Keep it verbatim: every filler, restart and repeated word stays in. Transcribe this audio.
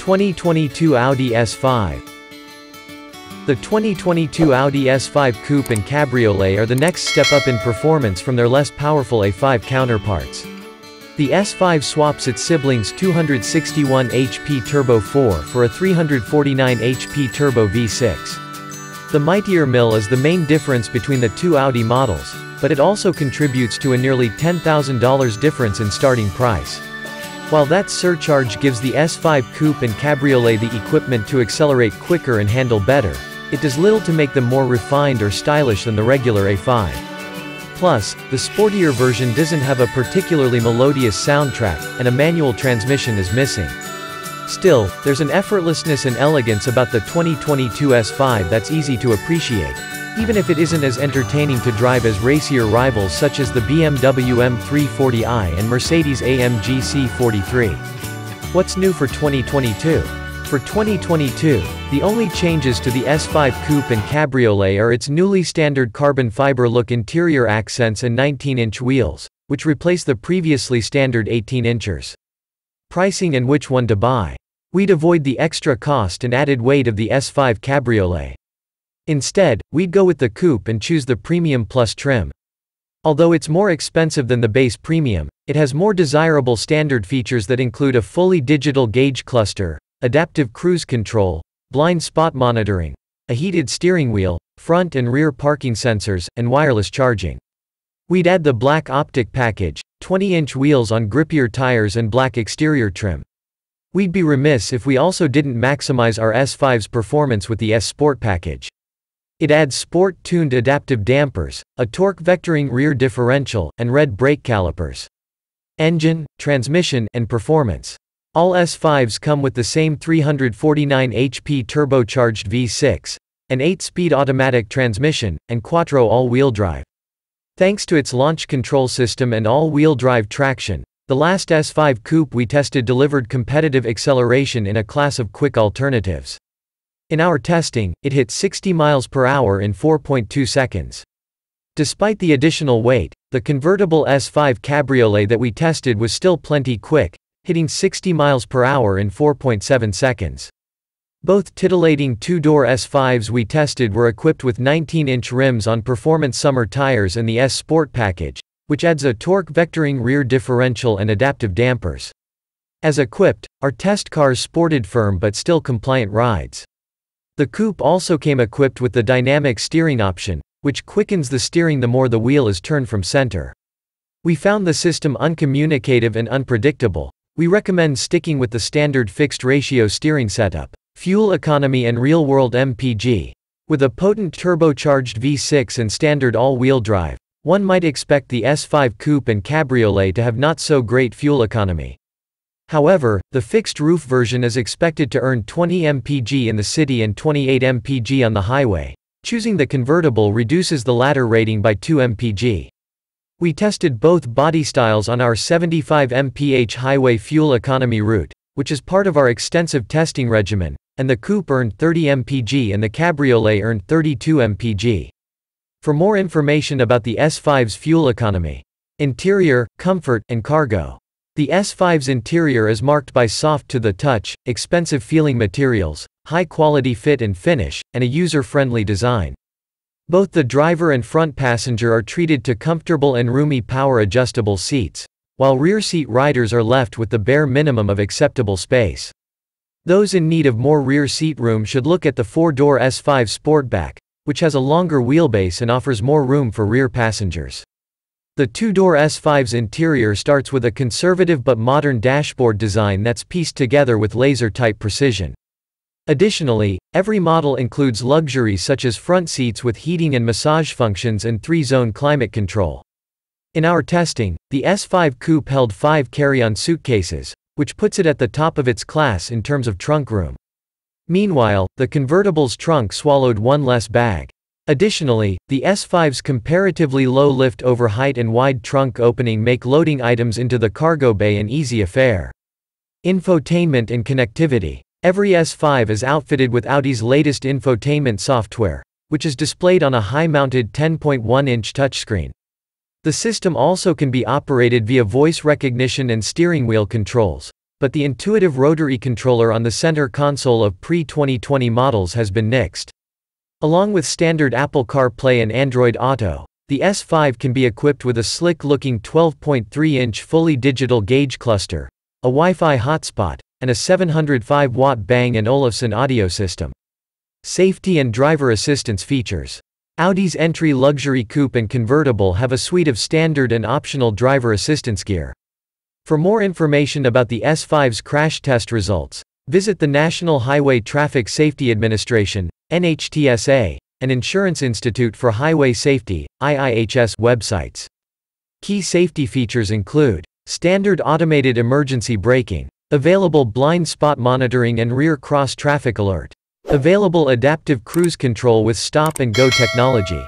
twenty twenty-two Audi S five. The twenty twenty-two Audi S five Coupe and Cabriolet are the next step up in performance from their less powerful A five counterparts. The S five swaps its siblings two hundred sixty-one horsepower Turbo four for a three hundred forty-nine horsepower Turbo V six. The mightier mill is the main difference between the two Audi models, but it also contributes to a nearly ten thousand dollars difference in starting price. While that surcharge gives the S five Coupe and Cabriolet the equipment to accelerate quicker and handle better, it does little to make them more refined or stylish than the regular A five. Plus, the sportier version doesn't have a particularly melodious soundtrack, and a manual transmission is missing. Still, there's an effortlessness and elegance about the twenty twenty-two S five that's easy to appreciate, even if it isn't as entertaining to drive as racier rivals such as the B M W M three forty i and Mercedes-A M G C forty-three. What's new for twenty twenty-two? For twenty twenty-two, the only changes to the S five Coupe and Cabriolet are its newly standard carbon fiber look interior accents and nineteen inch wheels, which replace the previously standard eighteen inchers. Pricing and which one to buy. We'd avoid the extra cost and added weight of the S five Cabriolet. Instead, we'd go with the Coupe and choose the Premium Plus trim. Although it's more expensive than the base Premium, it has more desirable standard features that include a fully digital gauge cluster, adaptive cruise control, blind spot monitoring, a heated steering wheel, front and rear parking sensors, and wireless charging. We'd add the black optic package, twenty inch wheels on grippier tires and black exterior trim. We'd be remiss if we also didn't maximize our S five's performance with the S Sport package. It adds sport-tuned adaptive dampers, a torque vectoring rear differential, and red brake calipers. Engine, transmission, and performance. All S fives come with the same three hundred forty-nine horsepower turbocharged V six, an eight speed automatic transmission, and Quattro all-wheel drive. Thanks to its launch control system and all-wheel drive traction, the last S five Coupe we tested delivered competitive acceleration in a class of quick alternatives. In our testing, it hit sixty miles per hour in four point two seconds. Despite the additional weight, the convertible S five Cabriolet that we tested was still plenty quick, hitting sixty miles per hour in four point seven seconds. Both titillating two-door S fives we tested were equipped with nineteen inch rims on performance summer tires and the S Sport package, which adds a torque vectoring rear differential and adaptive dampers. As equipped, our test cars sported firm but still compliant rides. The Coupe also came equipped with the dynamic steering option, which quickens the steering the more the wheel is turned from center. We found the system uncommunicative and unpredictable. We recommend sticking with the standard fixed-ratio steering setup, fuel economy and real-world M P G. With a potent turbocharged V six and standard all-wheel drive, one might expect the S five Coupe and Cabriolet to have not so great fuel economy. However, the fixed-roof version is expected to earn twenty miles per gallon in the city and twenty-eight miles per gallon on the highway. Choosing the convertible reduces the latter rating by two miles per gallon. We tested both body styles on our seventy-five miles per hour highway fuel economy route, which is part of our extensive testing regimen, and the Coupe earned thirty miles per gallon and the Cabriolet earned thirty-two miles per gallon. For more information about the S five's fuel economy, interior, comfort, and cargo. The S five's interior is marked by soft to the touch, expensive feeling materials, high quality fit and finish, and a user-friendly design. Both the driver and front passenger are treated to comfortable and roomy power-adjustable seats, while rear seat riders are left with the bare minimum of acceptable space. Those in need of more rear seat room should look at the four-door S five Sportback, which has a longer wheelbase and offers more room for rear passengers. The two-door S five's interior starts with a conservative but modern dashboard design that's pieced together with laser-type precision. Additionally, every model includes luxuries such as front seats with heating and massage functions and three-zone climate control. In our testing, the S five Coupe held five carry-on suitcases, which puts it at the top of its class in terms of trunk room. Meanwhile, the convertible's trunk swallowed one less bag. Additionally, the S five's comparatively low lift over height and wide trunk opening make loading items into the cargo bay an easy affair. Infotainment and connectivity. Every S five is outfitted with Audi's latest infotainment software, which is displayed on a high-mounted ten point one inch touchscreen. The system also can be operated via voice recognition and steering wheel controls, but the intuitive rotary controller on the center console of pre twenty twenty models has been nixed. Along with standard Apple CarPlay and Android Auto, the S five can be equipped with a slick-looking twelve point three inch fully digital gauge cluster, a Wi-Fi hotspot, and a seven hundred five watt Bang and Olufsen audio system. Safety and driver assistance features. Audi's entry luxury coupe and convertible have a suite of standard and optional driver assistance gear. For more information about the S five's crash test results, visit the National Highway Traffic Safety Administration, N H T S A, and Insurance Institute for Highway Safety, I I H S websites. Key safety features include standard automated emergency braking, available blind spot monitoring and rear cross traffic alert, available adaptive cruise control with stop and go technology.